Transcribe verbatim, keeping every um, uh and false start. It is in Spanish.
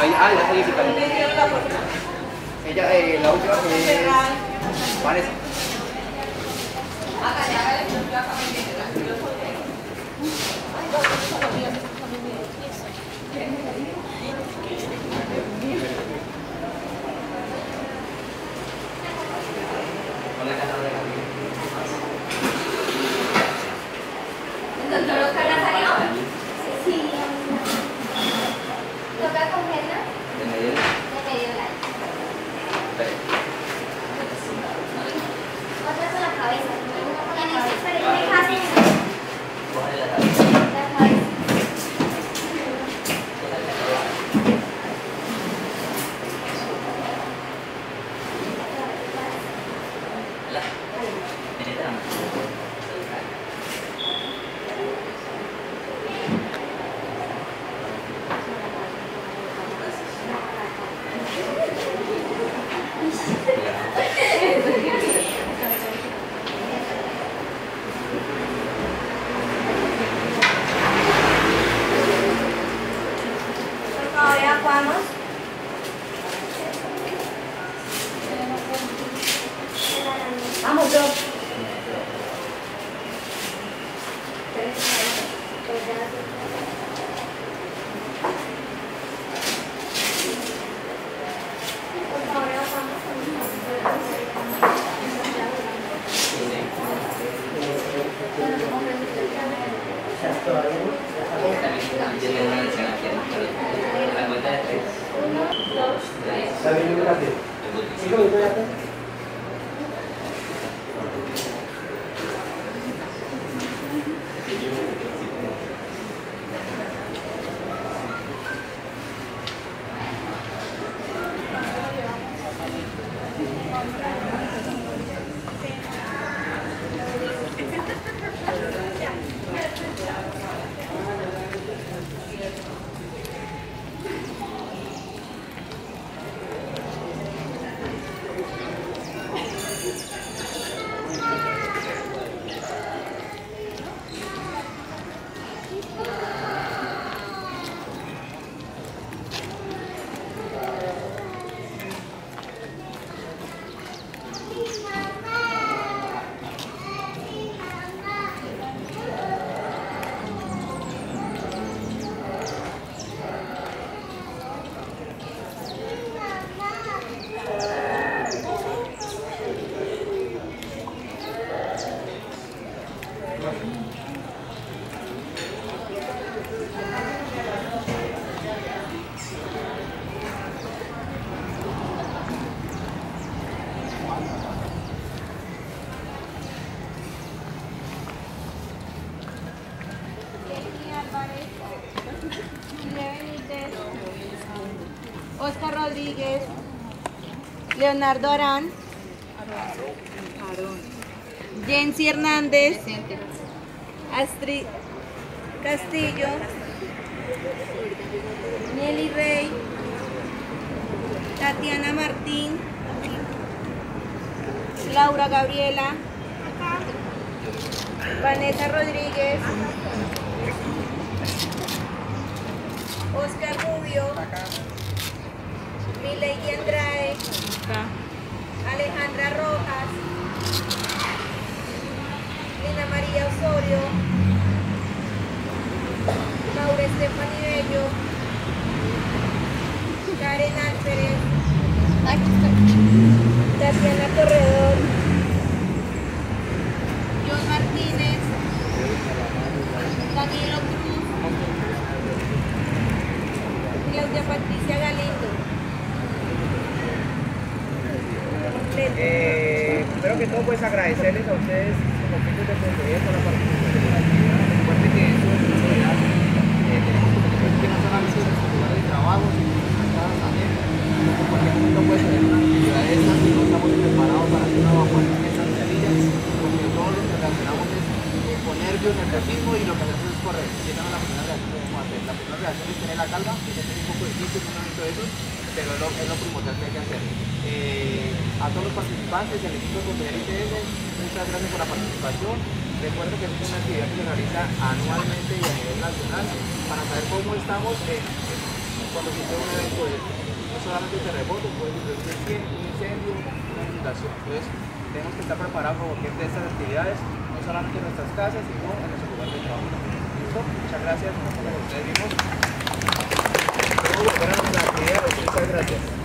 Ahí, ah, la felicitaron. Ella, eh, la última que es Vanessa. ¿Doctor Oscar Nazario? Sí, sí. ¿Toca con pierna? De medio lado. De medio lado. Otra con la cabeza. En este experimento hacen... Coge la cabeza. La cabeza. La cabeza. La Oscar Rodríguez, Leonardo Arán, Jensy Hernández, Astrid Castillo, Nelly Rey, Tatiana Martín, Laura Gabriela, Vanessa Rodríguez, Oscar Rubio, Lina María Osorio, Alejandra Rojas, Lina María Osorio, Maura Estefanibello, Karen Álvarez, Tatiana Torre, John Martínez, Danilo Cruz, Claudia Patricia Galindo. Eh, primero que todo, pues agradecerles a ustedes como equipo de Consejería por la participación de la actividad. Recuerden que eso es una sociedad que tenemos que no solamente es estructural de trabajo, sino que nosotros también, porque cualquier mundo puede tener una actividad de estas y no estamos preparados para hacer una evacuación en estas semillas, porque todos lo que relacionamos es con nervios, nerviosismo, y lo que hacemos es correr. Y esa no es la primera reacción que podemos hacer. La primera reacción es tener la calma, que es tener un poco de tiempo, un momento de eso, pero es lo, es lo primordial que hay que hacer. Eh, a todos los participantes, el equipo de la I T F, muchas gracias por la participación. Recuerdo que es una actividad que se realiza anualmente y a nivel nacional para saber cómo estamos en, en, cuando existe un evento de esto. No solamente un terremoto, puede existir un incendio, una inundación. Entonces, tenemos que estar preparados para cualquier de estas actividades, no solamente en nuestras casas, sino en nuestro lugar de trabajo. ¿Listo? Muchas gracias. Como ustedes vimos, vamos a volver a nuestras actividades. Muchas gracias.